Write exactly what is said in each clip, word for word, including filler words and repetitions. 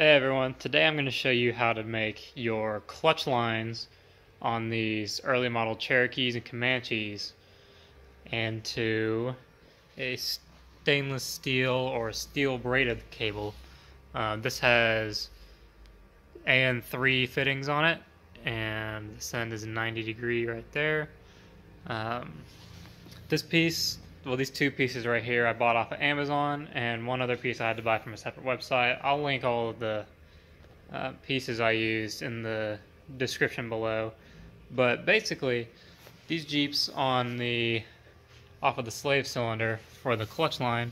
Hey everyone, today I'm going to show you how to make your clutch lines on these early model Cherokees and Comanches into a stainless steel or steel braided cable. Uh, this has A N three fittings on it and this end is ninety degree right there. Um, this piece, well these two pieces right here I bought off of Amazon, and one other piece I had to buy from a separate website. I'll link all of the uh, pieces I used in the description below. But basically these Jeeps on the off of the slave cylinder for the clutch line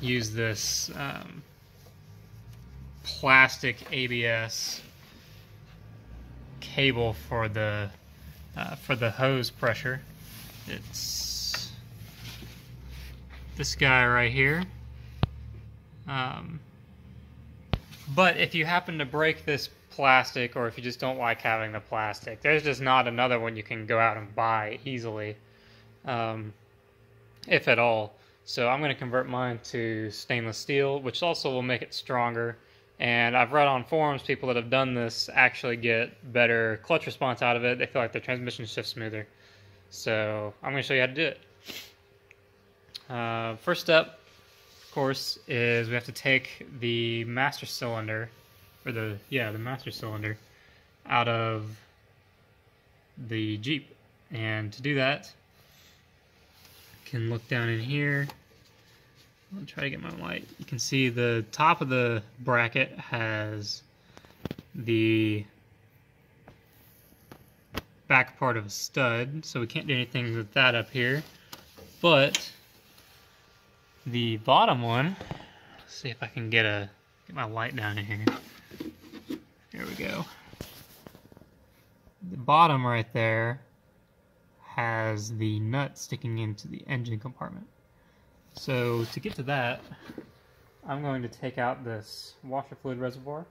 use this um, plastic A B S cable for the uh, for the hose pressure. It's this guy right here, um, but if you happen to break this plastic, or if you just don't like having the plastic, there's just not another one you can go out and buy easily, um, if at all. So I'm going to convert mine to stainless steel, which also will make it stronger, and I've read on forums people that have done this actually get better clutch response out of it. They feel like their transmission shifts smoother, so I'm going to show you how to do it. Uh, first step, of course, is we have to take the master cylinder, or the, yeah, the master cylinder, out of the Jeep. And to do that, you can look down in here. I'll try to get my light. You can see the top of the bracket has the back part of a stud, so we can't do anything with that up here. But the bottom one, let's see if I can get a get my light down in here. Here we go. The bottom right there has the nut sticking into the engine compartment. So to get to that, I'm going to take out this washer fluid reservoir,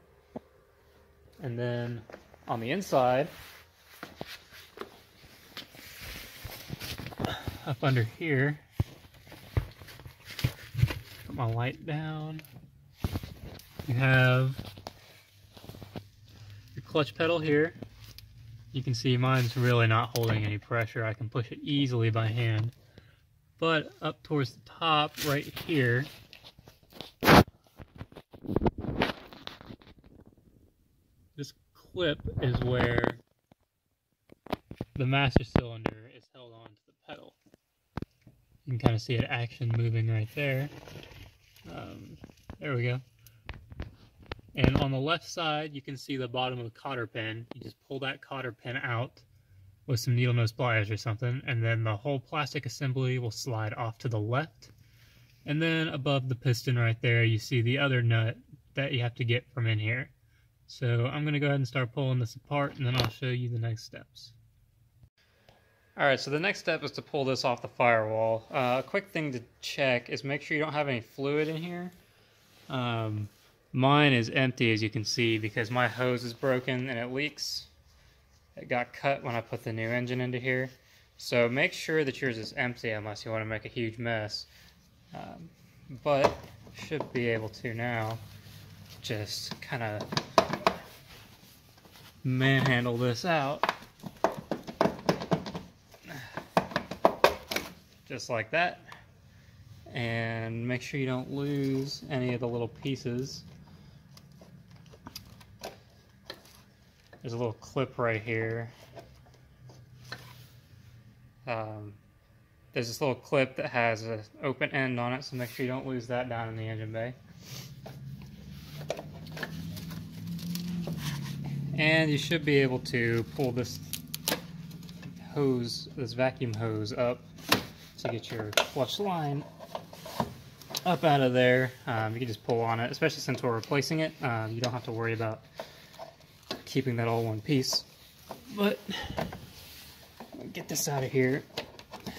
and then on the inside, up under here, my light down, you have your clutch pedal here. You can see mine's really not holding any pressure. I can push it easily by hand, but up towards the top right here this clip is where the master cylinder is held onto the pedal. You can kind of see it action moving right there. Um, there we go. And on the left side, you can see the bottom of the cotter pin. You just pull that cotter pin out with some needle nose pliers or something, and then the whole plastic assembly will slide off to the left. And then above the piston right there, you see the other nut that you have to get from in here. So I'm going to go ahead and start pulling this apart, and then I'll show you the next steps. Alright, so the next step is to pull this off the firewall. Uh, a quick thing to check is make sure you don't have any fluid in here. Um, mine is empty, as you can see, because my hose is broken and it leaks. It got cut when I put the new engine into here. So make sure that yours is empty unless you want to make a huge mess. Um, but should be able to now just kind of manhandle this out. Just like that, and make sure you don't lose any of the little pieces. There's a little clip right here. Um, there's this little clip that has an open end on it, so make sure you don't lose that down in the engine bay. And you should be able to pull this hose, this vacuum hose up to get your clutch line up out of there. Um, you can just pull on it, especially since we're replacing it. Um, you don't have to worry about keeping that all one piece. But get this out of here,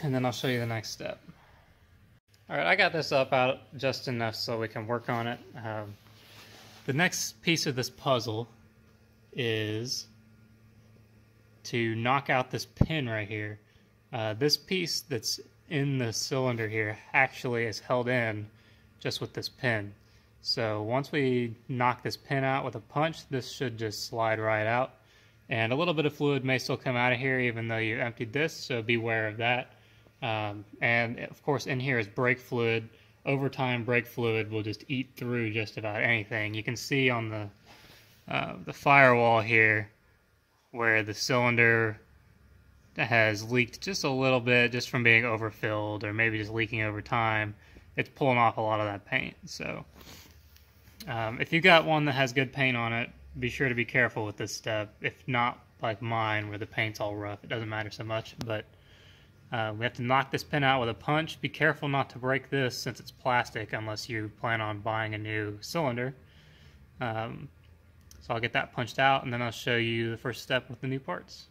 and then I'll show you the next step. All right, I got this up out just enough so we can work on it. Um, the next piece of this puzzle is to knock out this pin right here. Uh, this piece that's in the cylinder here actually is held in just with this pin. So once we knock this pin out with a punch, this should just slide right out. And a little bit of fluid may still come out of here even though you emptied this, so beware of that. Um, and of course in here is brake fluid. Over time, brake fluid will just eat through just about anything. You can see on the, uh, the firewall here where the cylinder has leaked just a little bit just from being overfilled or maybe just leaking over time. It's pulling off a lot of that paint. So um, if you got one that has good paint on it, be sure to be careful with this step. If not, like mine, where the paint's all rough, it doesn't matter so much. But uh, we have to knock this pin out with a punch. Be careful not to break this since it's plastic, unless you plan on buying a new cylinder. Um, so I'll get that punched out, and then I'll show you the first step with the new parts.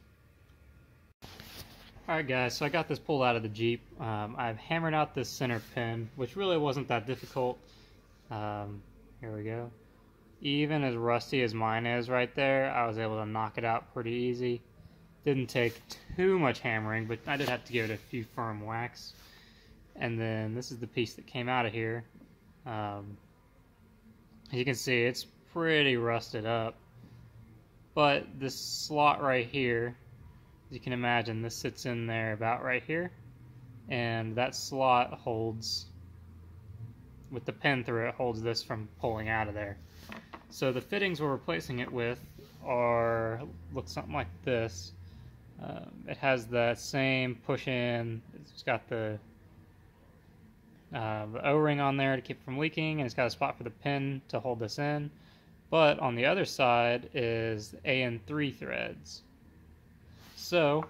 Alright guys, so I got this pulled out of the Jeep. Um, I've hammered out this center pin, which really wasn't that difficult. Um, here we go. Even as rusty as mine is right there, I was able to knock it out pretty easy. Didn't take too much hammering, but I did have to give it a few firm whacks. And then this is the piece that came out of here. Um, as you can see, it's pretty rusted up. But this slot right here, as you can imagine, this sits in there about right here. And that slot holds, with the pin through it, holds this from pulling out of there. So the fittings we're replacing it with are, look something like this. Um, it has that same push-in, it's got the, uh, the O-ring on there to keep it from leaking, and it's got a spot for the pin to hold this in. But on the other side is A N three threads. So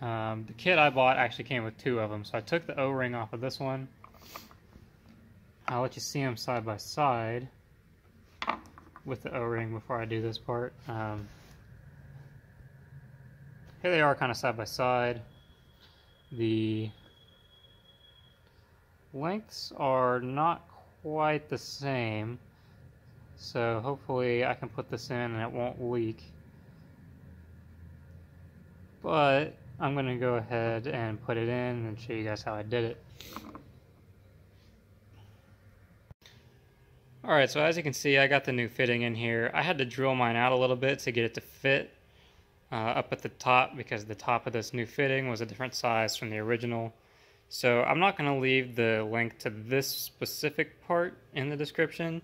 um, the kit I bought actually came with two of them, so I took the O-ring off of this one. I'll let you see them side by side with the O-ring before I do this part. Um, here they are kind of side by side. The lengths are not quite the same, so hopefully I can put this in and it won't leak. But I'm going to go ahead and put it in and show you guys how I did it. Alright, so as you can see, I got the new fitting in here. I had to drill mine out a little bit to get it to fit uh, up at the top, because the top of this new fitting was a different size from the original. So I'm not going to leave the link to this specific part in the description.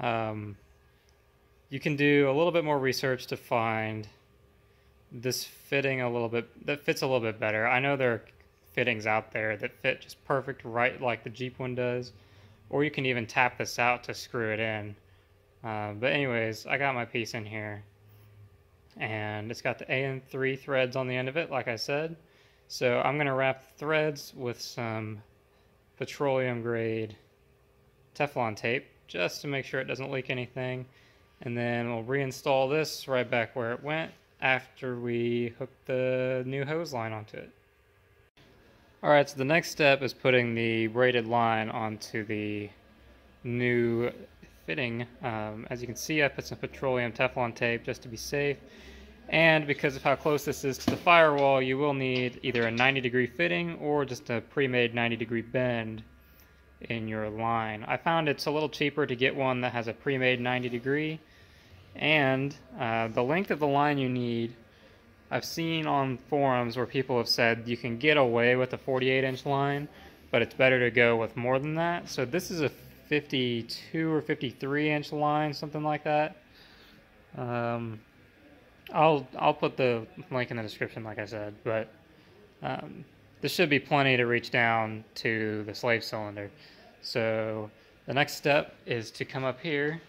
Um, you can do a little bit more research to find this fitting a little bit that fits a little bit better. I know there are fittings out there that fit just perfect right like the Jeep one does. Or you can even tap this out to screw it in. Uh, but anyways, I got my piece in here. And it's got the A N three threads on the end of it, like I said. So I'm going to wrap the threads with some petroleum grade Teflon tape, just to make sure it doesn't leak anything. And then we'll reinstall this right back where it went after we hook the new hose line onto it. Alright, so the next step is putting the braided line onto the new fitting. Um, as you can see, I put some petroleum Teflon tape just to be safe. And because of how close this is to the firewall, you will need either a ninety degree fitting or just a pre-made ninety degree bend in your line. I found it's a little cheaper to get one that has a pre-made ninety degree. And uh, the length of the line you need, I've seen on forums where people have said you can get away with a forty-eight inch line, but it's better to go with more than that. So this is a fifty-two or fifty-three inch line, something like that. Um, I'll I'll put the link in the description, like I said, but um, this should be plenty to reach down to the slave cylinder. So the next step is to come up here.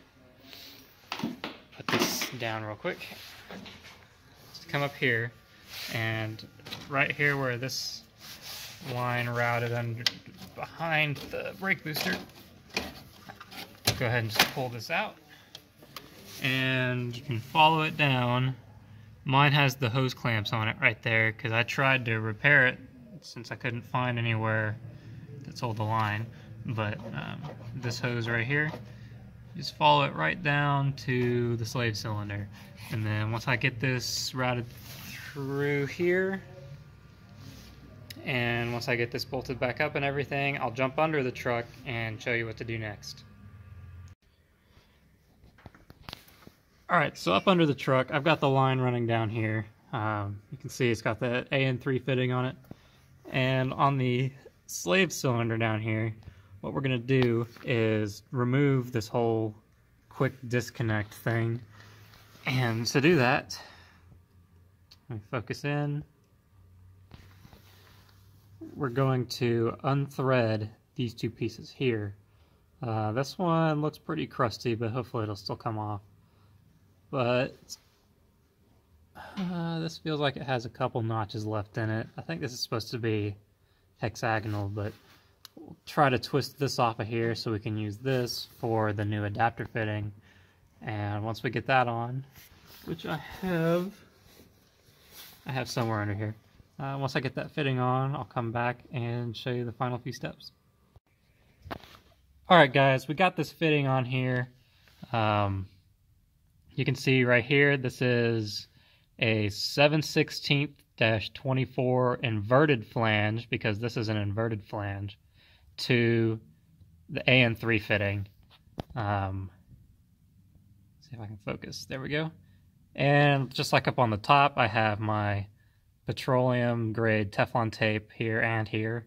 Put this down real quick. Come up here, and right here where this line routed under behind the brake booster, go ahead and just pull this out, and you can follow it down. Mine has the hose clamps on it right there because I tried to repair it since I couldn't find anywhere that sold the line, but um, this hose right here, just follow it right down to the slave cylinder. And then once I get this routed through here, and once I get this bolted back up and everything, I'll jump under the truck and show you what to do next. Alright, so up under the truck, I've got the line running down here. Um, you can see it's got the A N three fitting on it. And on the slave cylinder down here, what we're going to do is remove this whole quick disconnect thing. And to do that, let me focus in. We're going to unthread these two pieces here. Uh, this one looks pretty crusty, but hopefully it'll still come off. But uh, this feels like it has a couple notches left in it. I think this is supposed to be hexagonal, but we'll try to twist this off of here so we can use this for the new adapter fitting. And once we get that on, which I have, I have somewhere under here. Uh, once I get that fitting on, I'll come back and show you the final few steps. Alright guys, we got this fitting on here. Um, you can see right here, this is a seven sixteenths twenty-four inverted flange, because this is an inverted flange, to the A N three fitting. Um, see if I can focus. There we go. And just like up on the top, I have my petroleum grade Teflon tape here and here.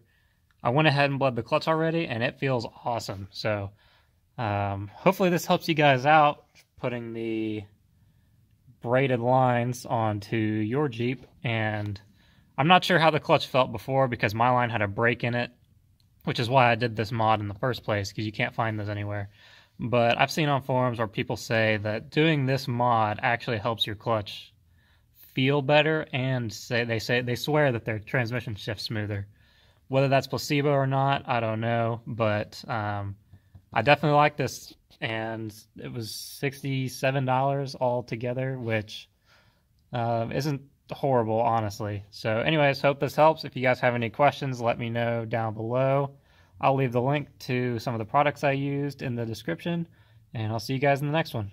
I went ahead and bled the clutch already, and it feels awesome. So um, hopefully this helps you guys out putting the braided lines onto your Jeep. And I'm not sure how the clutch felt before, because my line had a break in it, which is why I did this mod in the first place, because you can't find those anywhere. But I've seen on forums where people say that doing this mod actually helps your clutch feel better, and say they say they swear that their transmission shifts smoother. Whether that's placebo or not, I don't know, but um, I definitely like this, and it was sixty-seven dollars all together, which uh, isn't horrible, honestly. So anyways, hope this helps. If you guys have any questions, let me know down below. I'll leave the link to some of the products I used in the description, and I'll see you guys in the next one.